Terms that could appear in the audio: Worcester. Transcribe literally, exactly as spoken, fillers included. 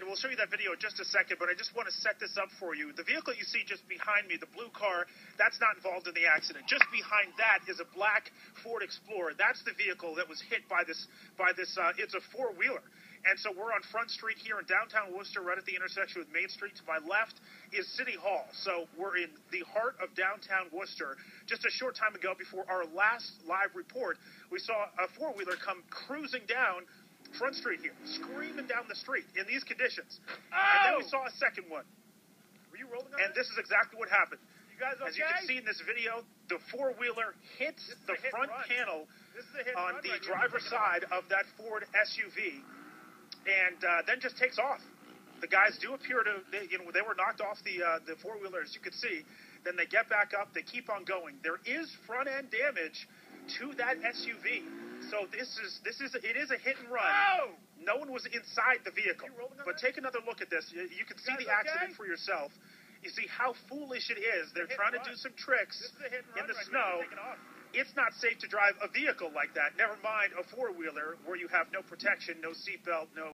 and we'll show you that video in just a second, but I just want to set this up for you. The vehicle you see just behind me, the blue car, that's not involved in the accident. Just behind that is a black Ford Explorer. That's the vehicle that was hit by this, by this, uh, it's a four-wheeler. And so we're on Front Street here in downtown Worcester, right at the intersection with Main Street. To my left is City Hall. So we're in the heart of downtown Worcester. Just a short time ago, before our last live report, we saw a four-wheeler come cruising down Front Street here, screaming down the street in these conditions. Oh! And then we saw a second one. Were you rolling on And this? this is exactly what happened. You guys okay? As you can see in this video, the four-wheeler hits the front run. panel on the right driver's side of that Ford S U V. And uh, then just takes off. The guys do appear to, they, you know, they were knocked off the uh, the four-wheeler, as you could see. Then they get back up. They keep on going. There is front-end damage to that S U V. So this is, this is, it is a hit and run. Oh! No one was inside the vehicle. But that? take another look at this. You, you can you see the accident okay? for yourself. You see how foolish it is. They're trying to do some tricks in the snow. It's not safe to drive a vehicle like that, never mind a four-wheeler where you have no protection, no seatbelt, no...